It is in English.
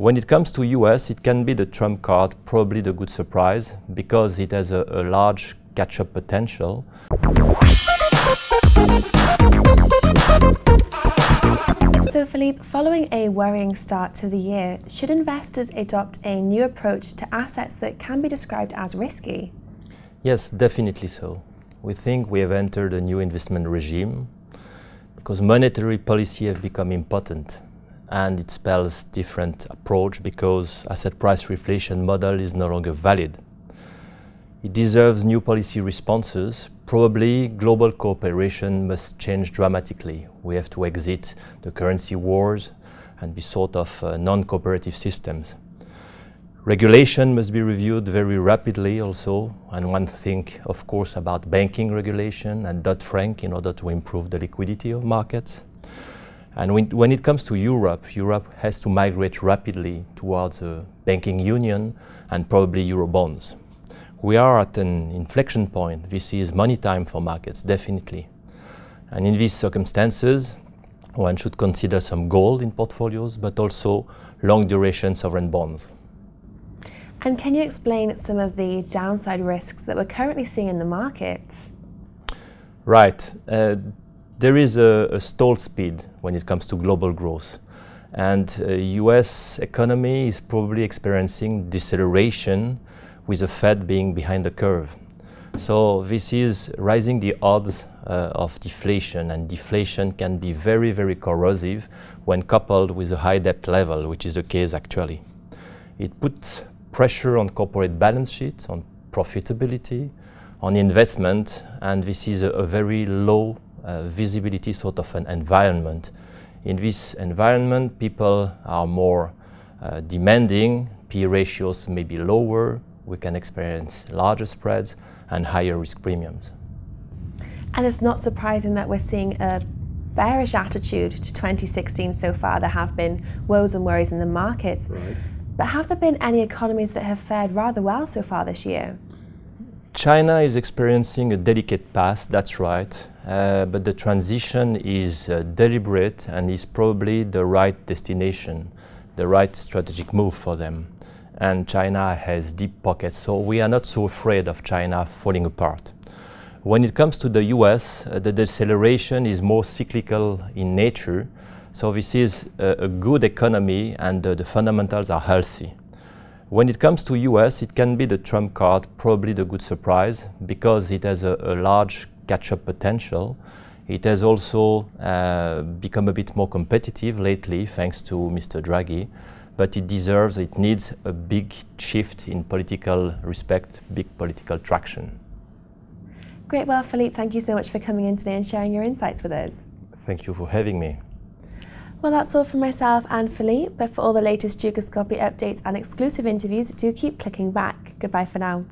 When it comes to US, it can be the trump card, probably the good surprise, because it has a large catch-up potential. So Philippe, following a worrying start to the year, should investors adopt a new approach to assets that can be described as risky? Yes, definitely so. We think we have entered a new investment regime because monetary policy has become important. And it spells different approach because asset price reflation model is no longer valid. It deserves new policy responses. Probably global cooperation must change dramatically. We have to exit the currency wars and be sort of non-cooperative systems. Regulation must be reviewed very rapidly also, and one think of course about banking regulation and Dodd-Frank in order to improve the liquidity of markets. And when it comes to Europe, Europe has to migrate rapidly towards a banking union and probably Eurobonds. We are at an inflection point. This is money time for markets, definitely. And in these circumstances, one should consider some gold in portfolios, but also long-duration sovereign bonds. And can you explain some of the downside risks that we're currently seeing in the markets? Right. There is a stall speed when it comes to global growth, and US economy is probably experiencing deceleration with the Fed being behind the curve. So this is raising the odds of deflation, and deflation can be very, very corrosive when coupled with a high debt level, which is the case actually. It puts pressure on corporate balance sheets, on profitability, on investment, and this is a very low visibility sort of an environment. In this environment, people are more demanding, P ratios may be lower, we can experience larger spreads and higher risk premiums. And it's not surprising that we're seeing a bearish attitude to 2016 so far. There have been woes and worries in the markets. Right. But have there been any economies that have fared rather well so far this year? China is experiencing a delicate path, that's right. But the transition is deliberate and is probably the right destination, the right strategic move for them. And China has deep pockets, so we are not so afraid of China falling apart. When it comes to the US, the deceleration is more cyclical in nature, so this is a good economy and the fundamentals are healthy. When it comes to US, it can be the trump card, probably the good surprise, because it has a large catch-up potential. It has also become a bit more competitive lately, thanks to Mr. Draghi, but it needs a big shift in political respect, big political traction. Great, well Philippe, thank you so much for coming in today and sharing your insights with us. Thank you for having me. Well, that's all from myself and Philippe, but for all the latest Dukascopy updates and exclusive interviews, do keep clicking back. Goodbye for now.